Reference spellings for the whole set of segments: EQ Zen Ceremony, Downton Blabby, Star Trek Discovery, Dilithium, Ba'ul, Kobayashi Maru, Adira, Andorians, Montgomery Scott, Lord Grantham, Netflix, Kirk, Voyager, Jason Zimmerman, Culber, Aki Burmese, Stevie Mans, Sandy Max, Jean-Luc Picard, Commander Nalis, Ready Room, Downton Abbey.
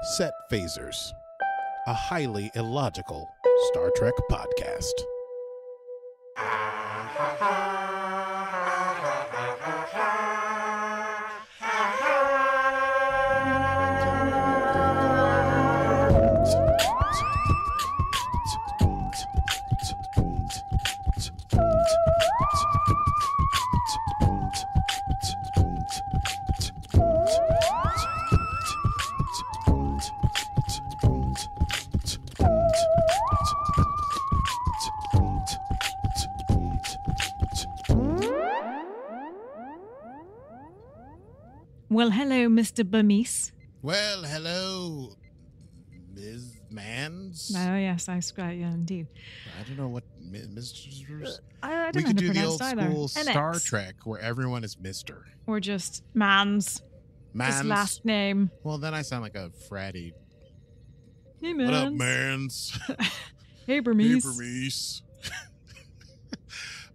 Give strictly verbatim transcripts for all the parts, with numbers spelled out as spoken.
Set Phasers, a highly illogical Star Trek podcast. Well, hello, Mister Burmese. Well, hello, Miz Mans. Oh, yes, I scribe, yeah, indeed. I don't know what Mister I, I don't we know could do the old either. School N X. Star Trek where everyone is Mister Or just Mans. Mans. His last name. Well, then I sound like a fratty. Hey, Mans. What up, Mans? Hey, Burmese. Hey, Burmese.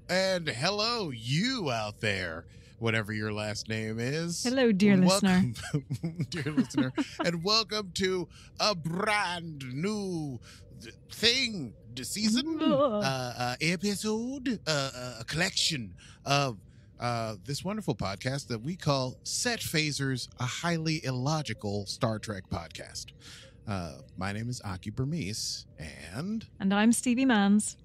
And hello, you out there. Whatever your last name is. Hello, dear welcome, listener. Dear listener. And welcome to a brand new thing, season, uh, uh, episode, uh, uh, a collection of uh, this wonderful podcast that we call Set Phasers, a highly illogical Star Trek podcast. Uh, my name is Aki Burmese, and... And I'm Stevie Mans.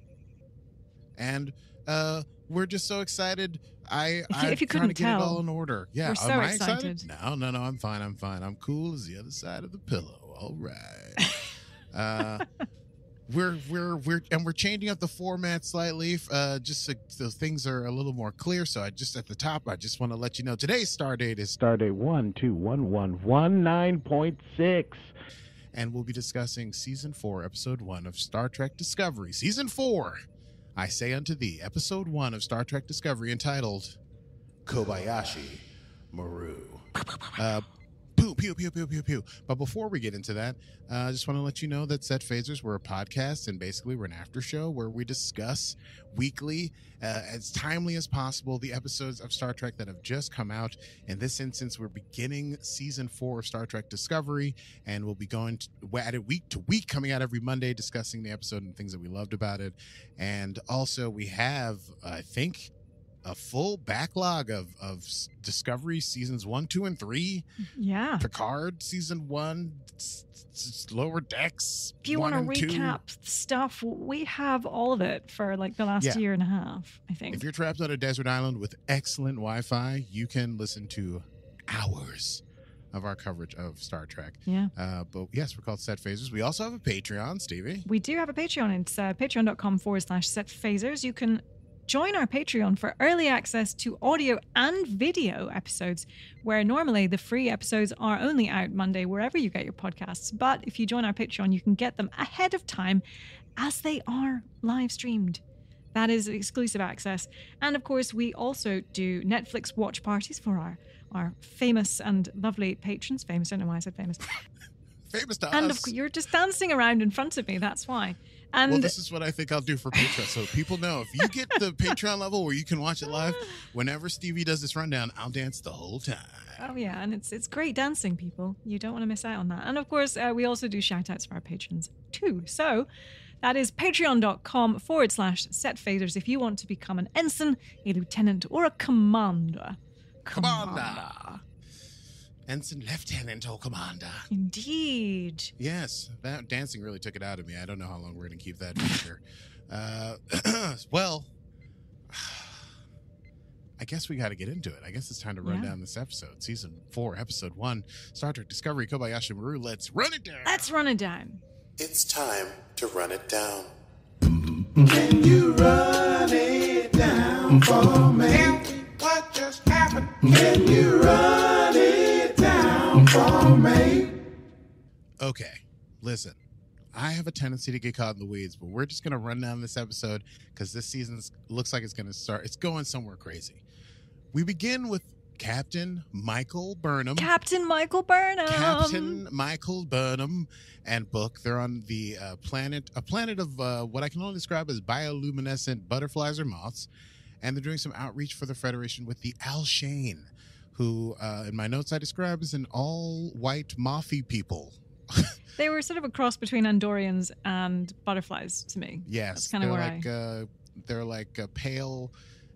And... Uh, we're just so excited. I, if you, if you I'm trying to get tell, it all in order. Yeah, we're so am I excited? excited? No, no, no. I'm fine. I'm fine. I'm cool as the other side of the pillow. All right. uh, we're we're we're and we're changing up the format slightly, uh, just so, so things are a little more clear. So I just at the top, I just want to let you know today's star date is star date one two one one one nine point six. And we'll be discussing season four, episode one of Star Trek Discovery, season four. I say unto thee, episode one of Star Trek Discovery, entitled Kobayashi Maru. Uh, pew, pew, pew, pew, pew, pew. But before we get into that, uh, I just want to let you know that Set Phasers, we're a podcast, and basically we're an after show where we discuss weekly, uh, as timely as possible, the episodes of Star Trek that have just come out. In this instance, we're beginning season four of Star Trek Discovery, and we'll be going to, at it week to week, coming out every Monday, discussing the episode and things that we loved about it. And also, we have, I think, a full backlog of, of Discovery seasons one, two, and three. Yeah. Picard season one, s- s- Lower Decks. If you want to recap two. stuff, we have all of it for like the last yeah. year and a half, I think. If you're trapped on a desert island with excellent Wi-Fi, you can listen to hours of our coverage of Star Trek. Yeah. Uh, but yes, we're called Set Phasers. We also have a Patreon, Stevie. We do have a Patreon. It's uh, patreon.com forward slash Set Phasers. You can join our Patreon for early access to audio and video episodes, where normally the free episodes are only out Monday, wherever you get your podcasts. But if you join our Patreon, you can get them ahead of time as they are live streamed. That is exclusive access. And of course, we also do Netflix watch parties for our, our famous and lovely patrons. Famous, I don't know why I said famous. Famous to and us. And you're just dancing around in front of me, that's why. And well, this is what I think I'll do for Patreon. So people know, if you get the Patreon level where you can watch it live, whenever Stevie does this rundown, I'll dance the whole time. Oh, yeah. And it's it's great dancing, people. You don't want to miss out on that. And, of course, uh, we also do shout-outs for our patrons, too. So that is patreon.com forward slash set phasers if you want to become an ensign, a lieutenant, or a commander. Commander. commander. Ensign, Lieutenant, or Commander. Indeed. Yes, that dancing really took it out of me. I don't know how long we're going to keep that feature. uh, well, I guess we got to get into it. I guess it's time to run yeah. down this episode. Season four, Episode one, Star Trek Discovery, Kobayashi Maru. Let's run it down. Let's run it down. It's time to run it down. Can you run it down for me? Tell me what just happened. Can you run it Okay, listen, I have a tendency to get caught in the weeds, but we're just going to run down this episode because this season looks like it's going to start. It's going somewhere crazy. We begin with Captain Michael Burnham. Captain Michael Burnham. Captain Michael Burnham and Book. They're on the uh, planet, a planet of uh, what I can only describe as bioluminescent butterflies or moths. And they're doing some outreach for the Federation with the Al-Shain, who, uh, in my notes I describe as an all-white Moffy people. They were sort of a cross between Andorians and butterflies to me. Yes. That's kind of where like, I... Uh, they're like a pale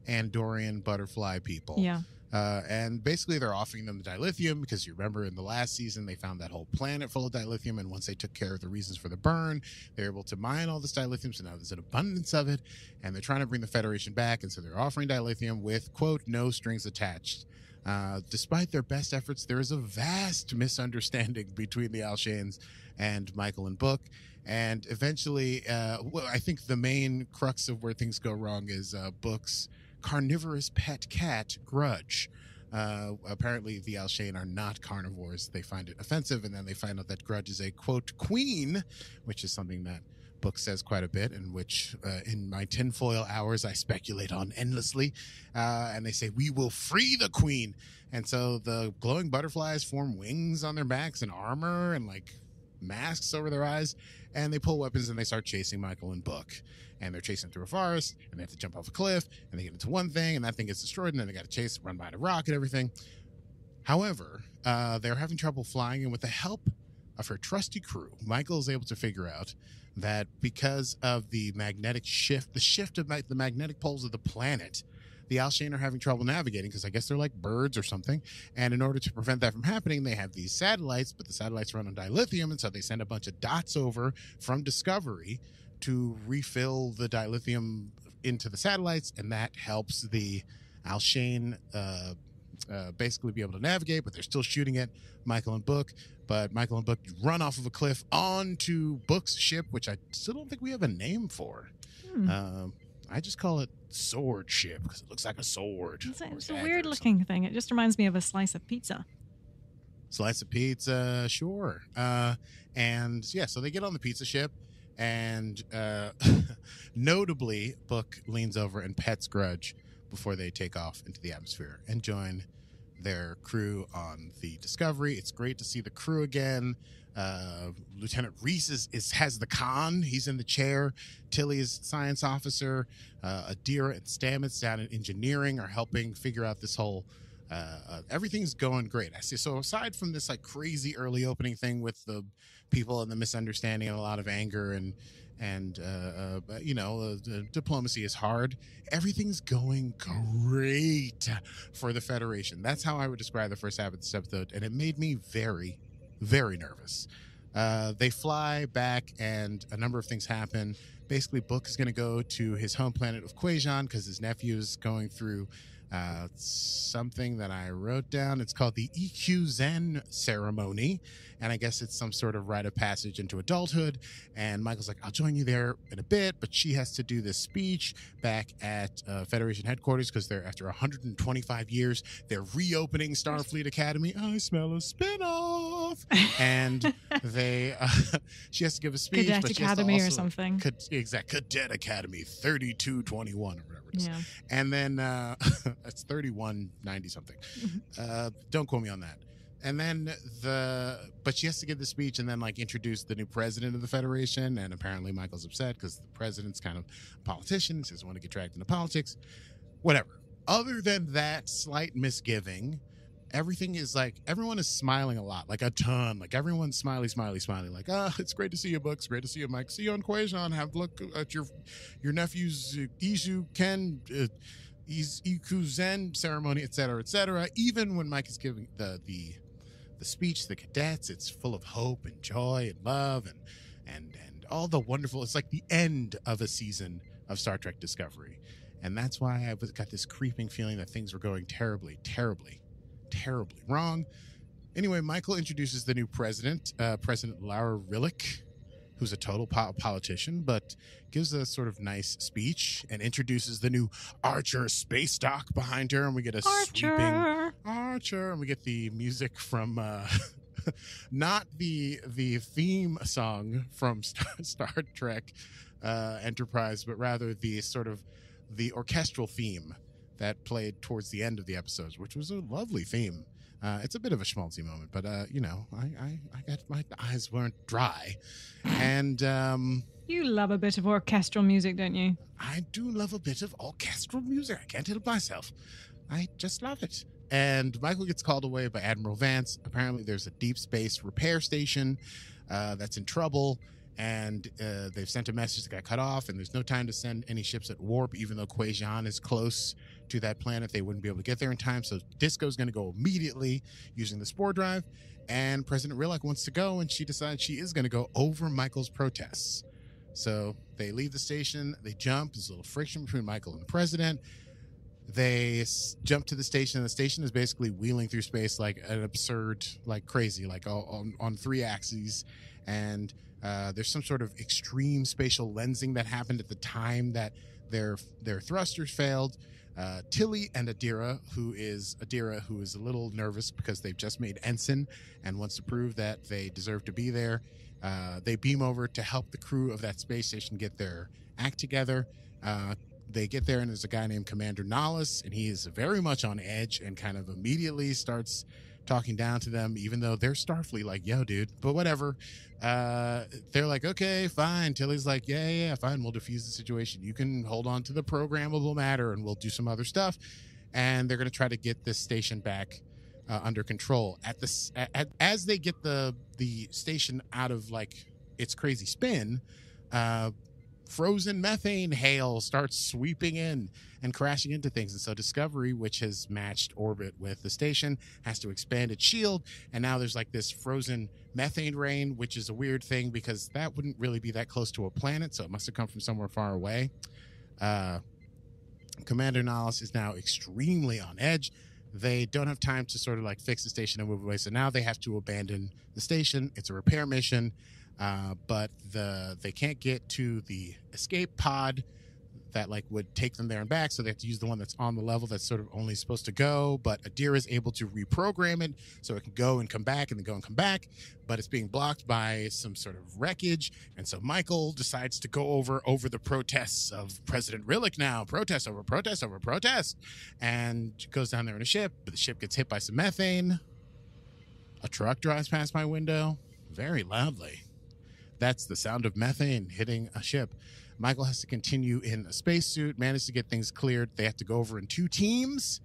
Andorian butterfly people. Yeah. Uh, and basically they're offering them the dilithium because you remember in the last season they found that whole planet full of dilithium, and once they took care of the reasons for the burn, they're able to mine all this dilithium, so now there's an abundance of it, and they're trying to bring the Federation back, and so they're offering dilithium with, quote, no strings attached. Uh, despite their best efforts, there is a vast misunderstanding between the Al-Shains and Michael and Book. And eventually, uh, well, I think the main crux of where things go wrong is uh, Book's carnivorous pet cat, Grudge. Uh, apparently, the Al-Shain are not carnivores. They find it offensive, and then they find out that Grudge is a, quote, queen, which is something that Book says quite a bit, and which uh, in my tinfoil hours I speculate on endlessly. Uh, and they say, we will free the queen. And so the glowing butterflies form wings on their backs and armor and, like, masks over their eyes, and they pull weapons and they start chasing Michael and Book, and they're chasing through a forest, and they have to jump off a cliff, and they get into one thing, and that thing gets destroyed, and then they got to chase, run by the rock and everything. However, uh, they're having trouble flying, and with the help of her trusty crew, Michael is able to figure out that because of the magnetic shift, the shift of the magnetic poles of the planet, the Al-Shain are having trouble navigating, because I guess they're like birds or something. And in order to prevent that from happening, they have these satellites, but the satellites run on dilithium, and so they send a bunch of dots over from Discovery to refill the dilithium into the satellites, and that helps the Al-Shain uh, uh, basically be able to navigate, but they're still shooting at Michael and Book. But Michael and Book run off of a cliff onto Book's ship, which I still don't think we have a name for. Hmm. Uh, I just call it sword ship because it looks like a sword. It's a, it's a weird looking thing. It just reminds me of a slice of pizza. Slice of pizza, sure. Uh, and yeah, so they get on the pizza ship, and uh, notably, Book leans over and pets Grudge before they take off into the atmosphere and join their crew on the Discovery. It's great to see the crew again. Uh, Lieutenant Reese is, is has the con. He's in the chair. Tilly's science officer, uh, Adira and Stamets down in engineering are helping figure out this whole. Uh, uh, everything's going great. I see. So aside from this like crazy early opening thing with the people and the misunderstanding and a lot of anger and and uh, uh, you know uh, the diplomacy is hard. Everything's going great for the Federation. That's how I would describe the first half of this episode, and it made me very. Very nervous. Uh, they fly back, and a number of things happen. Basically, Book is going to go to his home planet of Kweijan because his nephew is going through uh, something that I wrote down. It's called the E Q Zen Ceremony, and I guess it's some sort of rite of passage into adulthood. And Michael's like, I'll join you there in a bit, but she has to do this speech back at uh, Federation headquarters because they're, after one hundred twenty-five years, they're reopening Starfleet Academy. I smell a spinoff. And they, uh, she has to give a speech. Cadet but Academy also, or something. Could, exact Cadet Academy thirty-two twenty-one or whatever it is. Yeah. And then uh, that's thirty-one ninety something. Uh, don't quote me on that. And then the, but she has to give the speech and then like introduce the new president of the Federation. And apparently Michael's upset because the president's kind of a politician, so doesn't want to get dragged into politics. Whatever. Other than that slight misgiving. Everything is like, everyone is smiling a lot, like a ton. Like everyone's smiley, smiley, smiley. Like, ah, oh, it's great to see you, Book. It's great to see you, Mike. See you on Kweijan. Have a look at your your nephew's uh, Izu Ken, uh, Iku Zen ceremony, et cetera, et cetera. Even when Mike is giving the, the the speech to the cadets, it's full of hope and joy and love and and and all the wonderful. It's like the end of a season of Star Trek Discovery, and that's why I got this creeping feeling that things were going terribly, terribly. terribly wrong. Anyway, Michael introduces the new president, uh, President Laira Rillak, who's a total po politician, but gives a sort of nice speech and introduces the new Archer space dock behind her, and we get a Archer. sweeping Archer, and we get the music from uh, not the the theme song from Star, Star Trek uh, Enterprise, but rather the sort of the orchestral theme that played towards the end of the episodes, which was a lovely theme. Uh, it's a bit of a schmaltzy moment, but, uh, you know, I, I, I got, my eyes weren't dry. And um, you love a bit of orchestral music, don't you? I do love a bit of orchestral music. I can't help myself. I just love it. And Michael gets called away by Admiral Vance. Apparently there's a deep space repair station uh, that's in trouble, and uh, they've sent a message that got cut off, and there's no time to send any ships at warp, even though Kweijan is close to that planet. They wouldn't be able to get there in time, so Disco's going to go immediately using the spore drive, and President Rillak wants to go, and she decides she is going to go over Michael's protests. So they leave the station, they jump, there's a little friction between Michael and the president. They s- jump to the station, and the station is basically wheeling through space like an absurd, like crazy, like all, on, on three axes. And uh, there's some sort of extreme spatial lensing that happened at the time that their their thrusters failed. Uh, Tilly and Adira, who is Adira, who is a little nervous because they've just made ensign and wants to prove that they deserve to be there. Uh, they beam over to help the crew of that space station get their act together. Uh, they get there, and there's a guy named Commander Nalis, and he is very much on edge and kind of immediately starts talking down to them, even though they're Starfleet, like, yo, dude, but whatever. Uh, they're like, okay, fine. Tilly's like, yeah, yeah, fine. We'll defuse the situation. You can hold on to the programmable matter, and we'll do some other stuff. And they're going to try to get this station back Uh, under control. At the at, as they get the the station out of like its crazy spin, uh, frozen methane hail starts sweeping in and crashing into things, and so Discovery, which has matched orbit with the station, has to expand its shield, and now there's like this frozen methane rain, which is a weird thing because that wouldn't really be that close to a planet, so it must have come from somewhere far away. Uh, Commander Nalis is now extremely on edge. They don't have time to sort of like fix the station and move away. So now they have to abandon the station. It's a repair mission, uh, but the they can't get to the escape pod that like would take them there and back. So they have to use the one that's on the level that's sort of only supposed to go. But Adira is able to reprogram it so it can go and come back and then go and come back. But it's being blocked by some sort of wreckage. And so Michael decides to go over over the protests of President Rillak now. Protest over protest over protest. And goes down there in a ship. But the ship gets hit by some methane. A truck drives past my window very loudly. That's the sound of methane hitting a ship. Michael has to continue in a spacesuit, managed to get things cleared. They have to go over in two teams.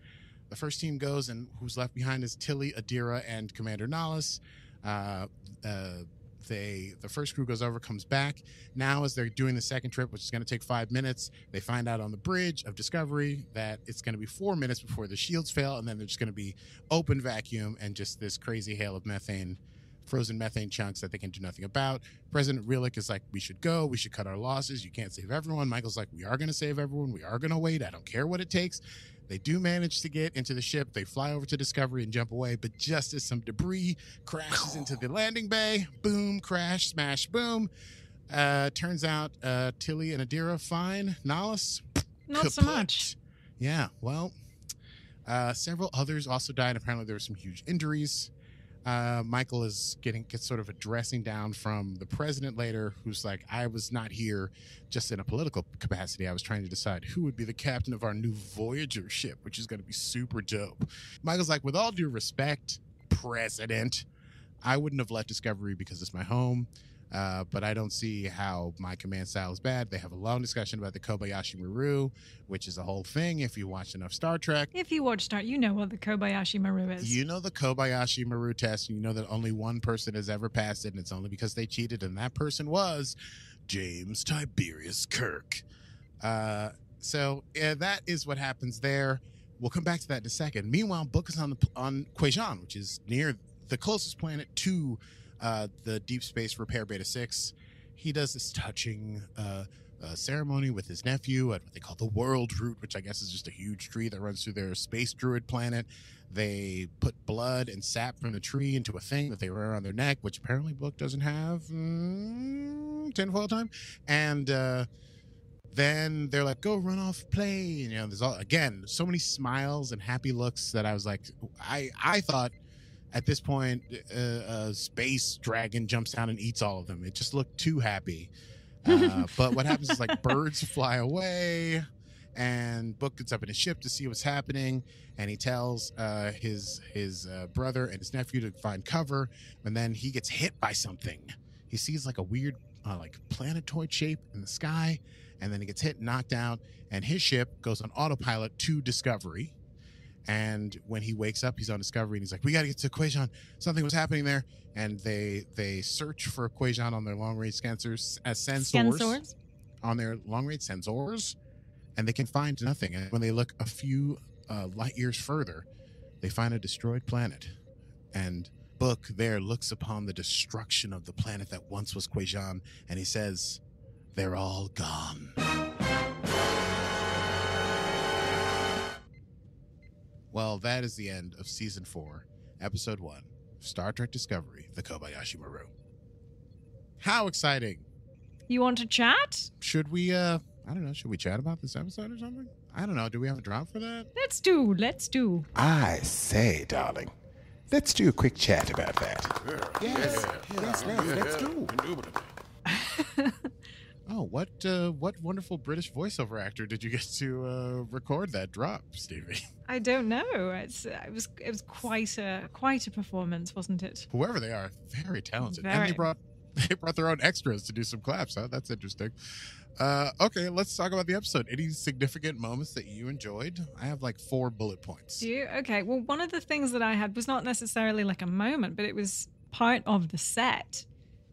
The first team goes, and who's left behind is Tilly, Adira, and Commander Nalis. Uh, uh, they, the first crew goes over, comes back. Now, as they're doing the second trip, which is going to take five minutes, they find out on the bridge of Discovery that it's going to be four minutes before the shields fail, and then there's going to be open vacuum and just this crazy hail of methane, frozen methane chunks that they can do nothing about. President Rillak is like, we should go. We should cut our losses. You can't save everyone. Michael's like, we are going to save everyone. We are going to wait. I don't care what it takes. They do manage to get into the ship. They fly over to Discovery and jump away, but just as some debris crashes into the landing bay, boom, crash, smash, boom. Uh, turns out uh, Tilly and Adira, fine. Nalis? Not kaput. So much. Yeah, well, uh, several others also died. Apparently there were some huge injuries. Uh, Michael is getting gets sort of a dressing down from the president later, who's like, I was not here just in a political capacity. I was trying to decide who would be the captain of our new Voyager ship, which is going to be super dope. Michael's like, with all due respect, president, I wouldn't have left Discovery because it's my home, uh, but I don't see how my command style is bad. They have a long discussion about the Kobayashi Maru, which is a whole thing if you watch enough Star Trek. If you watch Star, you know what the Kobayashi Maru is. You know the Kobayashi Maru test, and you know that only one person has ever passed it, and it's only because they cheated, and that person was James Tiberius Kirk. Uh, so yeah, that is what happens there. We'll come back to that in a second. Meanwhile, Book is on the on Kweijan, which is near the closest planet to Uh, the Deep Space Repair Beta six. He does this touching uh, uh, ceremony with his nephew at what they call the World Root, which I guess is just a huge tree that runs through their space druid planet. They put blood and sap from the tree into a thing that they wear on their neck, which apparently Book doesn't have. Mm, tinfoil time. And uh, then they're like, go run off, play. And, you know, there's all, again, so many smiles and happy looks that I was like, I, I thought, at this point, uh, a space dragon jumps down and eats all of them. It just looked too happy. Uh, but what happens is, like, birds fly away, and Book gets up in his ship to see what's happening, and he tells uh, his his uh, brother and his nephew to find cover, and then he gets hit by something. He sees, like, a weird, uh, like, planetoid shape in the sky, and then he gets hit and knocked out, and his ship goes on autopilot to Discovery. And when he wakes up, he's on Discovery, and he's like, "We got to get to Kweijan. Something was happening there." And they they search for Kweijan on their long range sensors, uh, sensors, sensors, on their long range sensors, and they can find nothing. And when they look a few uh, light years further, they find a destroyed planet. And Book there looks upon the destruction of the planet that once was Kweijan, and he says, "They're all gone." Well, that is the end of Season four, Episode one, Star Trek Discovery, the Kobayashi Maru. How exciting! You want to chat? Should we, uh, I don't know, should we chat about this episode or something? I don't know, do we have a drop for that? Let's do, let's do. I say, darling, let's do a quick chat about that. Yeah, yes, yeah, yes, yeah, yeah, let's yeah, do. Indubitably. Oh, what uh, what wonderful British voiceover actor did you get to uh, record that drop, Stevie? I don't know. It's, it was it was quite a quite a performance, wasn't it? Whoever they are, very talented, very. And they brought they brought their own extras to do some claps. Huh? That's interesting. Uh, okay, let's talk about the episode. Any significant moments that you enjoyed? I have like four bullet points. Do you? Okay. Well, one of the things that I had was not necessarily like a moment, but it was part of the set.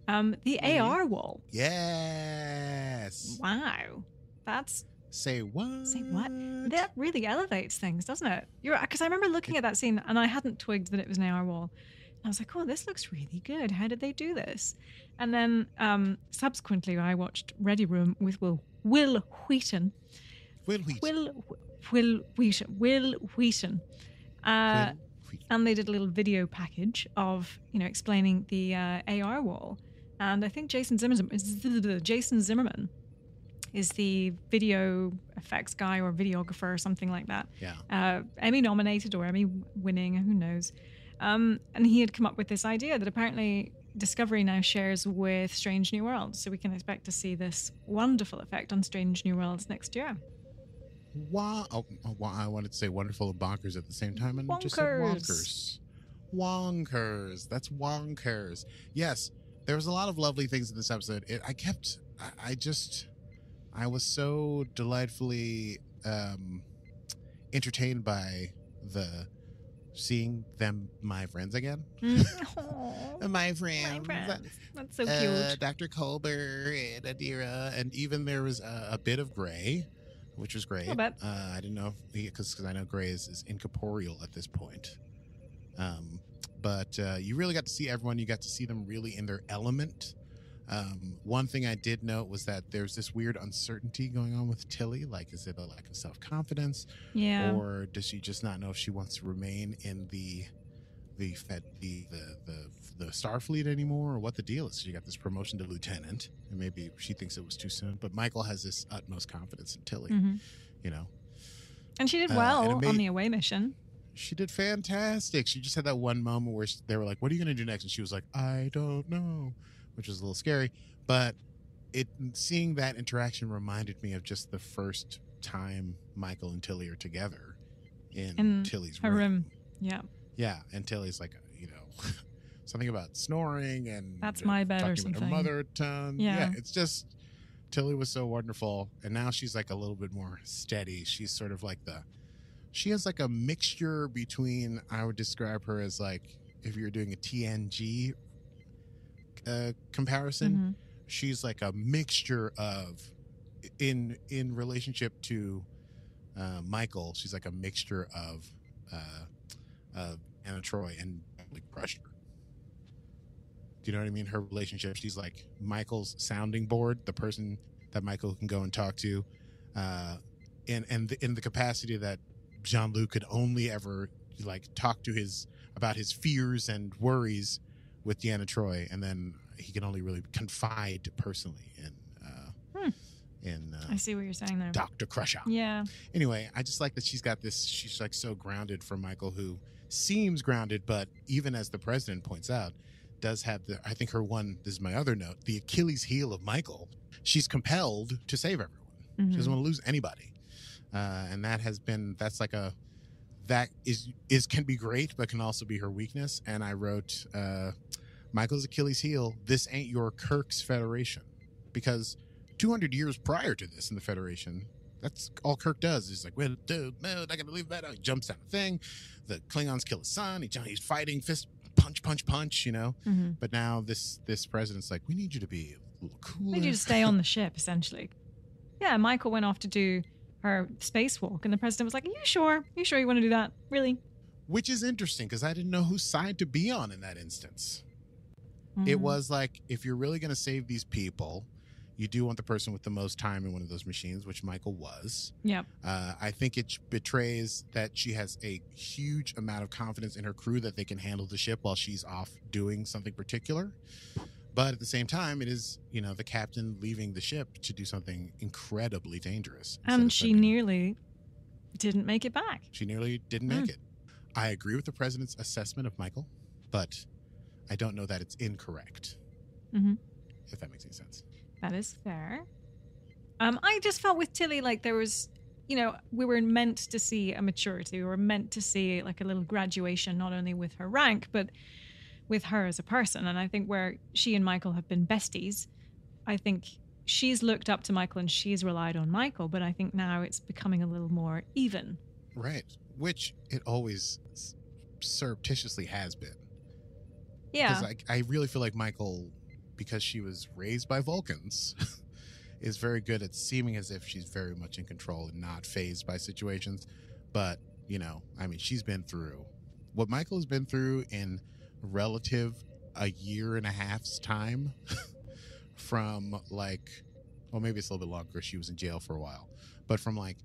Um, the mm-hmm. A R wall. Yes. Wow. That's... Say what? Say what? That really elevates things, doesn't it? You're Because I remember looking it, at that scene and I hadn't twigged that it was an A R wall. And I was like, oh, this looks really good. How did they do this? And then um, subsequently I watched Ready Room with Will Will Wheaton. Will Wheaton. Will, Will Wheaton. Will Wheaton. Uh, Will Wheaton. And they did a little video package of, you know, explaining the uh, A R wall. And I think Jason Zimmerman, Jason Zimmerman is the video effects guy or videographer or something like that. Yeah. Uh, Emmy nominated or Emmy winning, who knows. Um, and he had come up with this idea that apparently Discovery now shares with Strange New Worlds. So we can expect to see this wonderful effect on Strange New Worlds next year. Wow. Oh, wow. I wanted to say wonderful and bonkers at the same time. And wonkers. Just said wonkers. Wonkers. That's wonkers. Yes. There was a lot of lovely things in this episode. It, I kept, I, I just, I was so delightfully um, entertained by the seeing them, my friends again. Mm. my friends. My friends. That's so cute. Uh, Doctor Culber and Adira, and even there was a, a bit of Gray, which was great. Uh, I didn't know, because I know Gray is, is incorporeal at this point. Um. But uh, you really got to see everyone. You got to see them really in their element. Um, one thing I did note was that there's this weird uncertainty going on with Tilly. Like, is it a lack of self-confidence? Yeah. Or does she just not know if she wants to remain in the the the the, the, the Starfleet anymore, or what the deal is? She got this promotion to lieutenant, and maybe she thinks it was too soon. But Michael has this utmost confidence in Tilly, mm-hmm. you know. And she did well uh, made, on the away mission. She did fantastic. She just had that one moment where they were like, what are you going to do next? And she was like, I don't know, which was a little scary. But it seeing that interaction reminded me of just the first time Michael and Tilly are together in, in Tilly's her room. room. Yeah. Yeah. And Tilly's like, you know, something about snoring and that's my bed or something. Her mother tongue. Yeah. yeah. It's just Tilly was so wonderful. And now she's like a little bit more steady. She's sort of like the... She has like a mixture between, I would describe her as like, if you're doing a T N G uh, comparison, mm-hmm. she's like a mixture of, in in relationship to uh, Michael, she's like a mixture of uh, uh, Anna Troy and like Crusher. Do you know what I mean? Her relationship, she's like Michael's sounding board, the person that Michael can go and talk to, uh, and, and the, in the capacity that Jean-Luc could only ever like talk to his about his fears and worries with Deanna Troi, and then he can only really confide personally in uh, hmm. in uh, I see what you're saying there, Doctor Crusher. Yeah. Anyway, I just like that she's got this. She's like so grounded for Michael, who seems grounded, but even as the president points out, does have the. I think her one. This is my other note. The Achilles heel of Michael. She's compelled to save everyone. Mm-hmm. She doesn't want to lose anybody. Uh, and that has been, that's like a, that is, is can be great, but can also be her weakness. And I wrote, uh, Michael's Achilles heel, this ain't your Kirk's Federation. Because two hundred years prior to this in the Federation, That's all Kirk does. He's like, well, dude, man, I gotta leave that out. He jumps out of the thing. The Klingons kill his son. He, he's fighting, fist, punch, punch, punch, you know. Mm-hmm. But now this this president's like, we need you to be a little cooler. We need you to stay on the ship, essentially. Yeah, Michael went off to do her spacewalk, and the president was like, are you sure? Are you sure you want to do that? Really? Which is interesting, because I didn't know whose side to be on in that instance. Mm-hmm. It was like, if you're really going to save these people, you do want the person with the most time in one of those machines, which Michael was. Yep. Uh, I think it betrays that she has a huge amount of confidence in her crew that they can handle the ship while she's off doing something particular. But at the same time, it is, you know, the captain leaving the ship to do something incredibly dangerous. And she something. nearly didn't make it back. She nearly didn't mm. make it. I agree with the president's assessment of Michael, but I don't know that it's incorrect, mm-hmm. if that makes any sense. That is fair. Um, I just felt with Tilly, like there was, you know, we were meant to see a maturity. We were meant to see like a little graduation, not only with her rank, but with her as a person. And I think where she and Michael have been besties, I think she's looked up to Michael and she's relied on Michael. But I think now it's becoming a little more even. Right. Which it always surreptitiously has been. Yeah. Because I, I really feel like Michael... because she was raised by Vulcans, is very good at seeming as if she's very much in control and not fazed by situations. But, you know, I mean, she's been through what Michael has been through in relative a year and a half's time from like, well, maybe it's a little bit longer. She was in jail for a while, but from like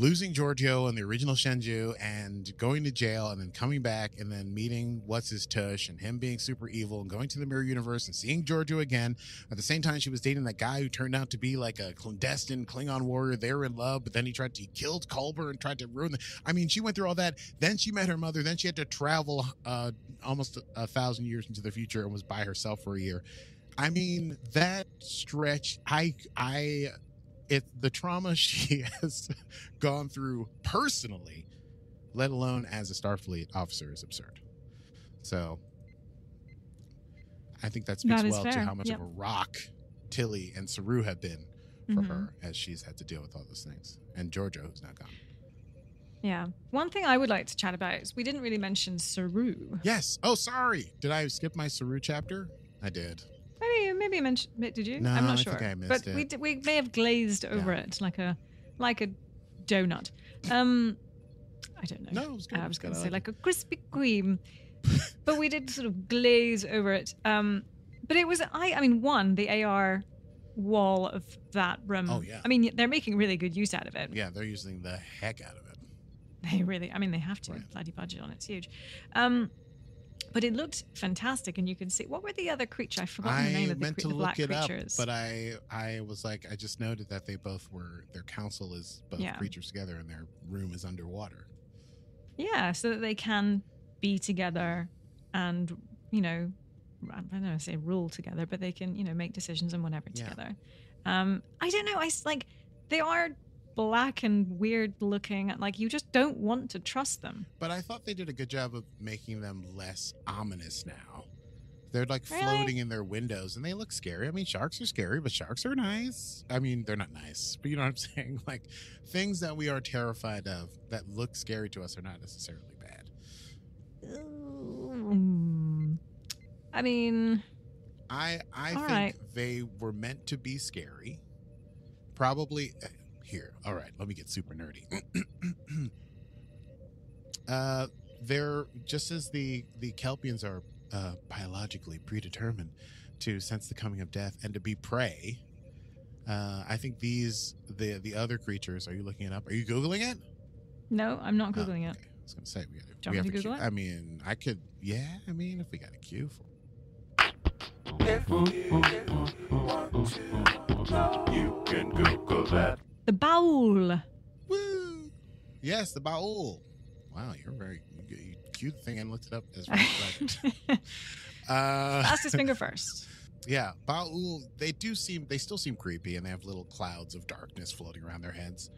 losing Giorgio and the original Shenju and going to jail and then coming back and then meeting What's-His-Tush and him being super evil and going to the mirror universe and seeing Giorgio again. At the same time, she was dating that guy who turned out to be like a clandestine Klingon warrior. They were in love, but then he tried to, he killed Culber and tried to ruin the, I mean, she went through all that. Then she met her mother. Then she had to travel uh, almost a thousand years into the future and was by herself for a year. I mean, that stretch, I, I... It, the trauma she has gone through personally, let alone as a Starfleet officer, is absurd. So I think that speaks that well fair. to how much yep. of a rock Tilly and Saru have been for mm-hmm. her as she's had to deal with all those things. And Giorgio, who's now gone. Yeah. One thing I would like to chat about is we didn't really mention Saru. Yes. Oh, sorry. Did I skip my Saru chapter? I did. Maybe maybe you mentioned it, did you? No, I'm not sure. I think I missed but it. But we, we may have glazed over yeah. it like a like a donut. Um, I don't know. No, it was good. I was going to say like a Krispy Kreme. But we did sort of glaze over it. Um, but it was, I I mean, one, the A R wall of that room. Oh, yeah. I mean, they're making really good use out of it. Yeah, they're using the heck out of it. They really, I mean, they have to. Right. Bloody budget on it's huge. Um But it looked fantastic, and you can see what were the other creature? I forgot the name of the, cre- the black creatures. I meant to look it up, but I, I was like, I just noted that they both were their council is both yeah. creatures together, and their room is underwater. Yeah, so that they can be together, and you know, I don't know, say rule together, but they can you know make decisions and whatever yeah. together. Um, I don't know. I like they are black and weird looking, like you just don't want to trust them. But I thought they did a good job of making them less ominous now. They're like really? floating in their windows and they look scary. I mean, sharks are scary, but sharks are nice. I mean, they're not nice, but you know what I'm saying? Like things that we are terrified of that look scary to us are not necessarily bad. Um, I mean, I I think right. they were meant to be scary. Probably. Here, all right, let me get super nerdy. uh, they're just as the, the Kelpians are uh, biologically predetermined to sense the coming of death and to be prey. Uh, I think these, the the other creatures, are you looking it up? Are you Googling it? No, I'm not Googling oh, okay. it. I was going to say, we, gotta, do we have to Google it? I mean, I could, yeah, I mean, if we got a cue for If you want to know, you can Google that. The Ba'ul. Woo! Yes, the Ba'ul. Wow, you're very you cute thing and looked it up as well. uh, Ask his finger first. Yeah, Ba'ul, they do seem, they still seem creepy and they have little clouds of darkness floating around their heads.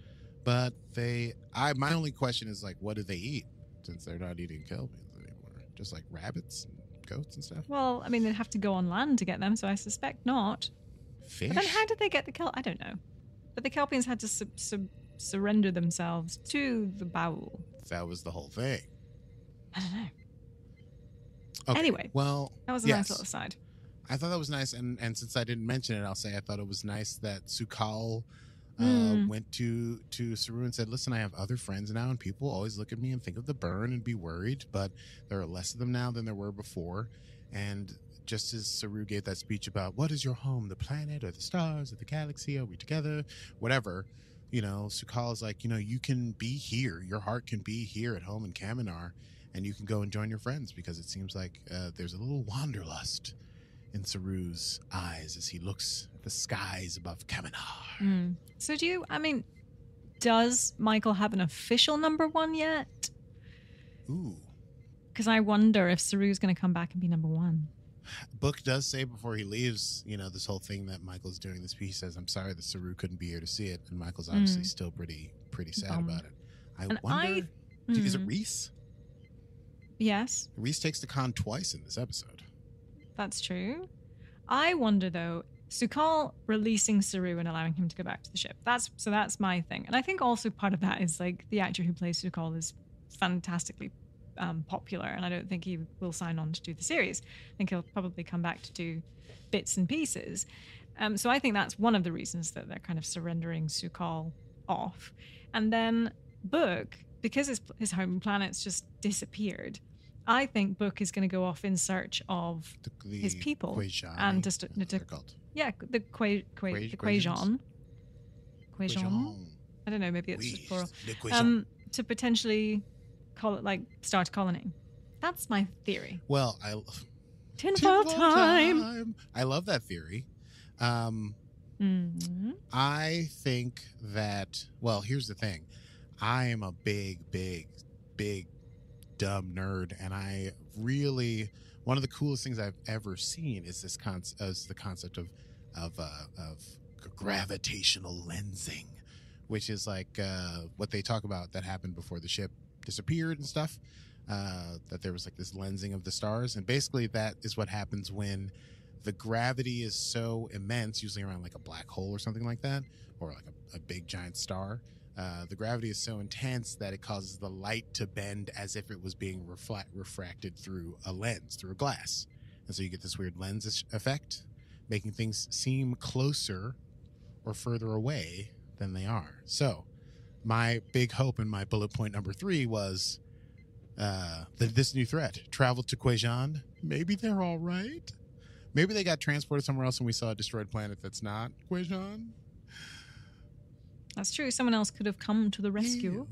But they, I, my only question is like, what do they eat? Since they're not eating Kelpians anymore. Just like rabbits and goats and stuff. Well, I mean, they'd have to go on land to get them, so I suspect not. Fish? But then how did they get the Kelp? I don't know. But the Kelpians had to sub sub surrender themselves to the Ba'ul. That was the whole thing. I don't know. Okay. Anyway, well, that was a yes. nice little aside. I thought that was nice, and, and since I didn't mention it, I'll say I thought it was nice that Su'Kal uh, mm. went to, to Saru and said, listen, I have other friends now, and people always look at me and think of the burn and be worried, but there are less of them now than there were before. And just as Saru gave that speech about, what is your home, the planet or the stars or the galaxy, are we together, whatever, you know, Su'Kal is like, you know, you can be here, your heart can be here at home in Kaminar, and you can go and join your friends, because it seems like uh, there's a little wanderlust in Saru's eyes as he looks at the skies above Kaminar. Mm. So do you, I mean, does Michael have an official number one yet? Ooh. Because I wonder if Saru's going to come back and be number one. Book does say before he leaves, you know, this whole thing that Michael's doing this piece. He says, I'm sorry that Saru couldn't be here to see it. And Michael's obviously mm. still pretty pretty sad um, about it. I wonder, I, mm. is it Reese? Yes. Reese takes the con twice in this episode. That's true. I wonder, though, Su'Kal releasing Saru and allowing him to go back to the ship. That's so that's my thing. And I think also part of that is, like, the actor who plays Su'Kal is fantastically um, popular, and I don't think he will sign on to do the series. I think he'll probably come back to do bits and pieces. Um, so I think that's one of the reasons that they're kind of surrendering Su'Kal off. And then Book, because his, his home planet's just disappeared, I think Book is going to go off in search of the, the his people Kweijan, and just no, to, yeah, the Kweijan, Kweijan, Kweijan. I don't know, maybe it's just plural. Um, to potentially call it, like, start a colony. That's my theory. Well, I tinfoil time. time. I love that theory. Um, mm-hmm. I think that. Well, here's the thing. I am a big, big, big. dumb nerd, and I really one of the coolest things I've ever seen is this concept is the concept of of uh, of gravitational lensing, which is like uh, what they talk about that happened before the ship disappeared and stuff. Uh, that there was like this lensing of the stars, and basically that is what happens when the gravity is so immense, usually around like a black hole or something like that, or like a, a big giant star. Uh, the gravity is so intense that it causes the light to bend as if it was being refla refracted through a lens, through a glass. And so you get this weird lens effect, making things seem closer or further away than they are. So my big hope in my bullet point number three was uh, that this new threat, travel to Kweijan, maybe they're all right. Maybe they got transported somewhere else and we saw a destroyed planet that's not Kweijan. That's true. Someone else could have come to the rescue.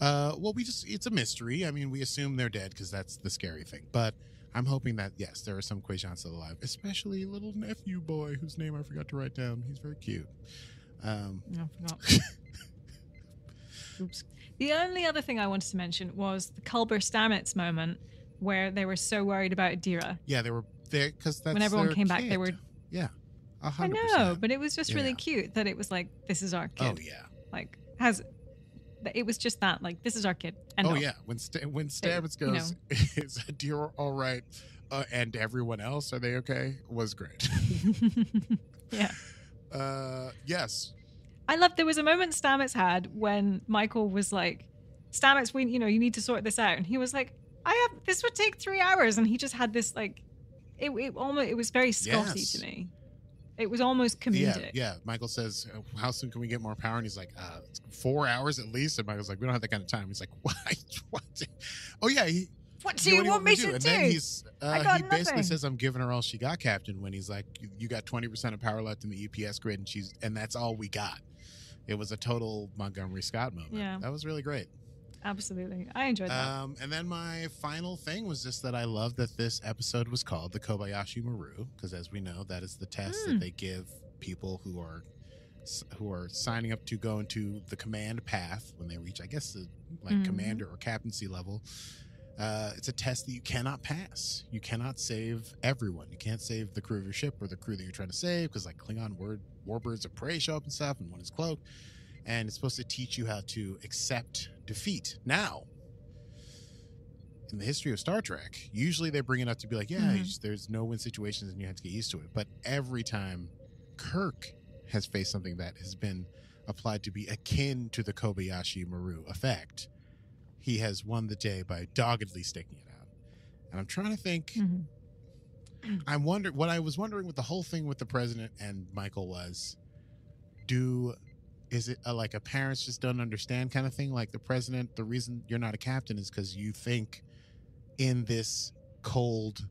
Uh, well, we just—it's a mystery. I mean, we assume they're dead because that's the scary thing. But I'm hoping that yes, there are some Kweijan still alive, especially little nephew boy whose name I forgot to write down. He's very cute. Um, no, I forgot. Oops. The only other thing I wanted to mention was the Culber Stamets moment where they were so worried about Adira. Yeah, they were there because that's when everyone their came kid. back. They were yeah. one hundred percent. I know, but it was just yeah. really cute that it was like, this is our kid. Oh, yeah. Like, has it was just that, like, this is our kid. And oh, no. yeah. When, St when Stamets it, goes, you know. Is Adira all right? Uh, and everyone else, are they okay? Was great. yeah. Uh, yes. I love, there was a moment Stamets had when Michael was like, Stamets, we, you know, you need to sort this out. And he was like, I have, this would take three hours. And he just had this, like, it, it almost, it was very Scotty yes. to me. It was almost comedic. Yeah, yeah. Michael says, how soon can we get more power? And he's like, uh, four hours at least. And Michael's like, we don't have that kind of time. He's like, why? What? Oh, yeah. He, what do you, what you want me to do? And then he's, uh, I got he nothing. basically says, I'm giving her all she got, Captain, when he's like, you, you got twenty percent of power left in the E P S grid, and she's, and that's all we got. It was a total Montgomery Scott moment. Yeah. That was really great. Absolutely. I enjoyed that. Um, and then my final thing was just that I love that this episode was called the Kobayashi Maru, because as we know, that is the test mm. that they give people who are who are signing up to go into the command path when they reach, I guess, the like mm. commander or captaincy level. Uh, it's a test that you cannot pass. You cannot save everyone. You can't save the crew of your ship or the crew that you're trying to save, because like Klingon word, warbirds of prey show up and stuff, and one is cloaked. And it's supposed to teach you how to accept defeat. Now, in the history of Star Trek, usually they bring it up to be like, yeah, mm-hmm. you just, there's no win situations and you have to get used to it. But every time Kirk has faced something that has been applied to be akin to the Kobayashi Maru effect. He has won the day by doggedly sticking it out. And I'm trying to think. Mm-hmm. I'm wonder what I was wondering with the whole thing with the president and Michael was, do is it a, like a parents just don't understand kind of thing? Like the president, the reason you're not a captain is because you think in this cold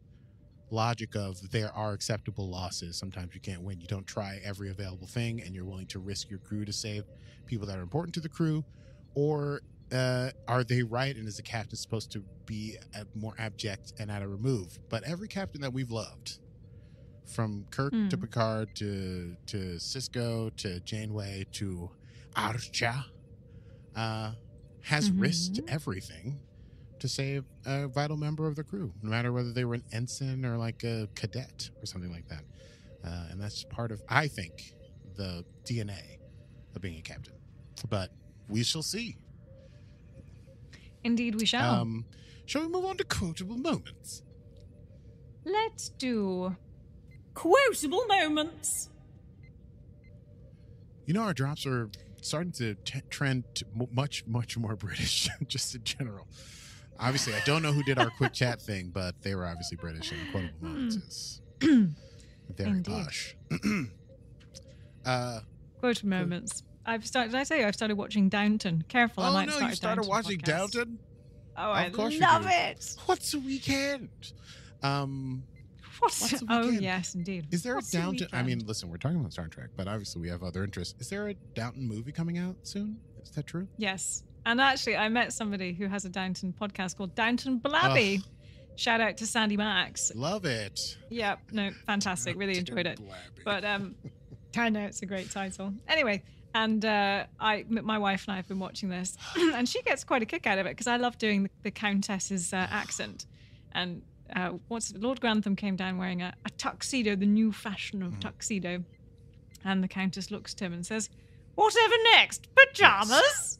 logic of there are acceptable losses. Sometimes you can't win. You don't try every available thing, and you're willing to risk your crew to save people that are important to the crew. Or uh, are they right, and is the captain supposed to be more abject and at a remove? But every captain that we've loved, from Kirk mm. to Picard to to Cisco to Janeway to Archer, uh, has mm-hmm. risked everything to save a vital member of the crew, no matter whether they were an ensign or like a cadet or something like that. Uh, and that's part of, I think, the D N A of being a captain. But we shall see. Indeed, we shall. Um, shall we move on to quotable moments? Let's do quotable moments. You know, our drops are starting to t- trend to m- much, much more British, just in general. Obviously, I don't know who did our quick chat thing, but they were obviously British, and quotable moments is very posh. uh, quotable moments. I've started. Did I say I've started watching Downton? Careful, oh, I might no, start. Oh no, you started Downton watching podcast. Downton? Oh, I love it. What's a weekend? Um, what's, what's a weekend? Oh yes, indeed. Is there what's a Downton? A I mean, listen, we're talking about Star Trek, but obviously we have other interests. Is there a Downton movie coming out soon? Is that true? Yes. And actually, I met somebody who has a Downton podcast called Downton Blabby. Ugh. Shout out to Sandy Max. Love it. Yep. No, fantastic. Really enjoyed it. Blabby. But um, I know it's a great title. Anyway, and uh, I, my wife and I have been watching this, and she gets quite a kick out of it because I love doing the, the Countess's uh, accent. And uh, once Lord Grantham came down wearing a, a tuxedo, the new fashion of tuxedo, and the Countess looks to him and says, "Whatever next? Pajamas?" Yes.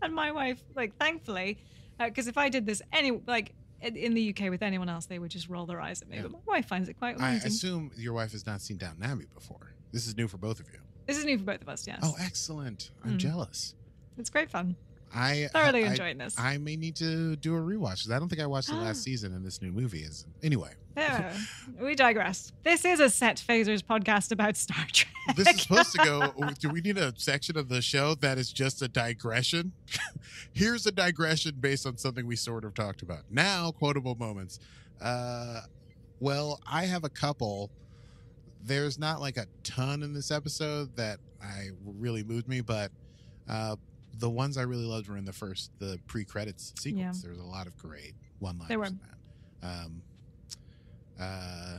And my wife, like, thankfully, because uh, if I did this any like in the U K with anyone else, they would just roll their eyes at me. Yeah. But my wife finds it quite amusing. I assume your wife has not seen Downton Abbey before. This is new for both of you. This is new for both of us. Yes. Oh, excellent! I'm mm. jealous. It's great fun. I thoroughly I, enjoyed this. I may need to do a rewatch because I don't think I watched the last season, and this new movie is anyway. Yeah, we digress. This is a Set Phasers podcast about Star Trek. This is supposed to go. Do we need a section of the show that is just a digression? Here's a digression based on something we sort of talked about. Now, quotable moments. Uh, well, I have a couple. There's not like a ton in this episode that I really moved me, but. Uh, The ones I really loved were in the first, the pre-credits sequence. Yeah. There was a lot of great one-liners in that. Um, uh,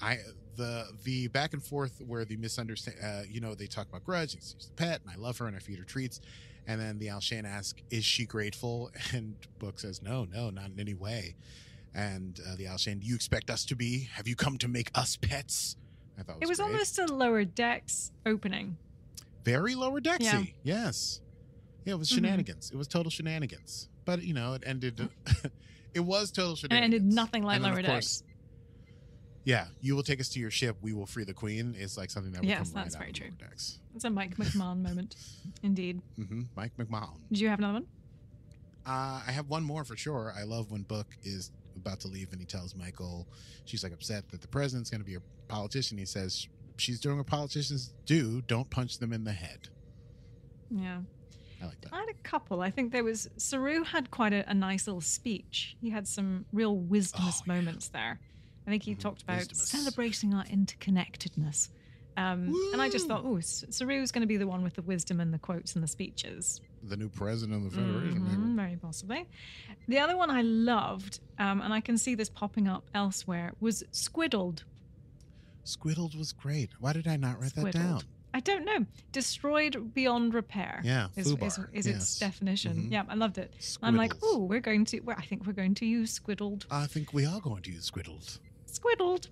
I the the back and forth where the misunderstand, uh, you know, they talk about Grudge. And she's the pet, and I love her, and I feed her treats. And then the Al-Shain asks, "Is she grateful?" And Book says, "No, no, not in any way." And uh, the Al-Shain, "Do you expect us to be? Have you come to make us pets?" I thought it was, it was almost a Lower Decks opening. Very Lower Decksy, yeah. Yes. Yeah, it was shenanigans. Mm-hmm. It was total shenanigans. But, you know, it ended... it was total shenanigans. It ended nothing like Lower Decks. Yeah, "You will take us to your ship, we will free the queen" is like something that would yes, come right out very of true. Lower Decks. It's a Mike McMahon moment. Indeed. Mm-hmm. Mike McMahon. Did you have another one? Uh, I have one more for sure. I love when Book is about to leave and he tells Michael, she's like upset that the president's going to be a politician. He says, "She's doing what politicians do. Don't punch them in the head." Yeah. I, like that. I had a couple. I think there was Saru had quite a, a nice little speech. He had some real wisdomous oh, yeah. moments there. I think he mm-hmm. talked about wisdomous. celebrating our interconnectedness. Um, and I just thought, oh, Saru's going to be the one with the wisdom and the quotes and the speeches. The new president of the Federation, mm-hmm, maybe. Very possibly. The other one I loved, um, and I can see this popping up elsewhere, was Squiddled. Squiddled was great. Why did I not write Squiddled. that down? I don't know. Destroyed beyond repair. Yeah, is, is, is yes. its definition. Mm-hmm. Yeah, I loved it. I'm like, oh, we're going to. Well, I think we're going to use Squiddled. I think we are going to use Squiddled. Squiddled.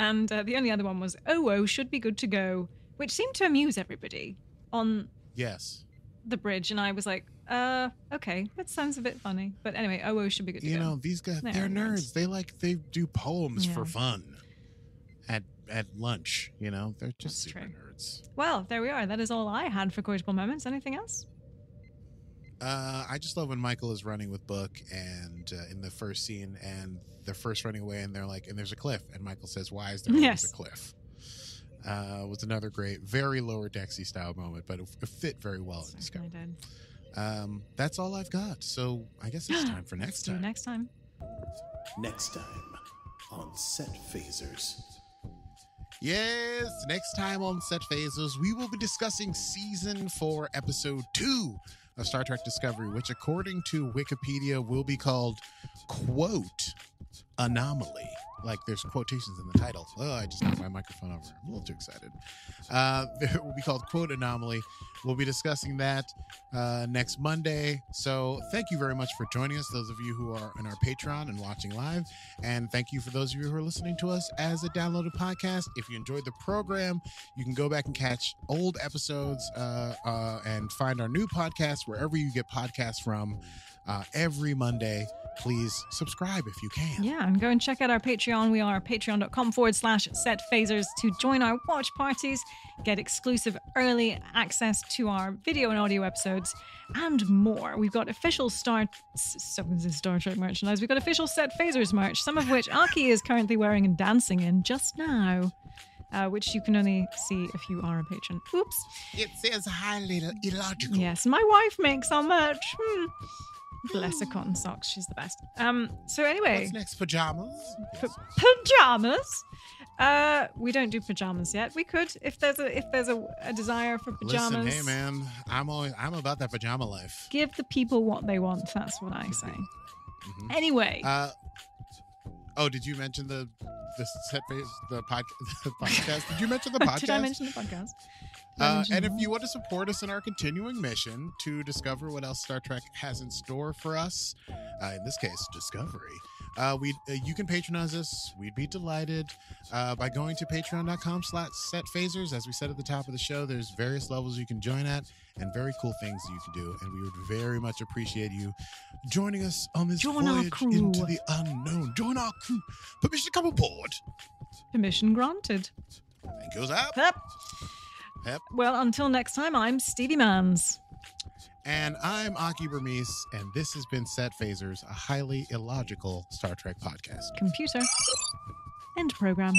And uh, the only other one was oh oh should be good to go, which seemed to amuse everybody on yes the bridge, and I was like, uh, okay, that sounds a bit funny, but anyway, oh oh should be good to you go. You know, these guys, they're, they're nerds. nerds. They like they do poems yeah. for fun. At at lunch, you know? They're just That's super true. nerds. Well, there we are. That is all I had for quotable moments. Anything else? Uh, I just love when Michael is running with Book and uh, in the first scene, and they're first running away, and they're like, and there's a cliff. And Michael says, why is there yes. always a cliff? Uh, was another great, very Lower Decksy style moment, but it, it fit very well in Discovery. Did. Um, that's all I've got. So I guess it's time for next time. Next time. Next time on Set Phasers. Yes, next time on Set Phasers, we will be discussing season four, episode two of Star Trek Discovery, which according to Wikipedia will be called, quote, Anomaly. Like, there's quotations in the title. Oh, I just knocked my microphone over. I'm a little too excited. Uh, it will be called Quote Anomaly. We'll be discussing that uh, next Monday. So thank you very much for joining us, those of you who are on our Patreon and watching live. And thank you for those of you who are listening to us as a downloaded podcast. If you enjoyed the program, you can go back and catch old episodes uh, uh, and find our new podcast wherever you get podcasts from uh, every Monday. Please subscribe if you can. Yeah, and go and check out our Patreon. We are patreon.com forward slash set phasers to join our watch parties, get exclusive early access to our video and audio episodes, and more. We've got official Star, Star Trek merchandise. We've got official Set Phasers merch, some of which Aki is currently wearing and dancing in just now. Uh, which you can only see if you are a patron. Oops. It says highly illogical. Yes, my wife makes our merch. Hmm. Bless her cotton socks. She's the best. Um. So anyway. What's next? Pajamas? P pajamas? Uh, we don't do pajamas yet. We could if there's a if there's a, a desire for pajamas. Listen, hey man, I'm always I'm about that pajama life. Give the people what they want. That's what I say. Mm-hmm. Anyway. Uh. Oh, did you mention the the set phase the, pod, the podcast? Did you mention the podcast? Did I mention the podcast? Uh, and if you want to support us in our continuing mission to discover what else Star Trek has in store for us, uh, in this case, Discovery, uh, we uh, you can patronize us. We'd be delighted uh, by going to patreon.com slash set phasers. As we said at the top of the show, there's various levels you can join at and very cool things you can do. And we would very much appreciate you joining us on this join voyage our crew. into the unknown. Join our crew. Permission to come aboard. Permission granted. Thank you, Zap. Yep. Yep. Well, until next time, I'm Stevie Mans. And I'm Aki Burmese, and this has been Set Phasers, a highly illogical Star Trek podcast. Computer. End program.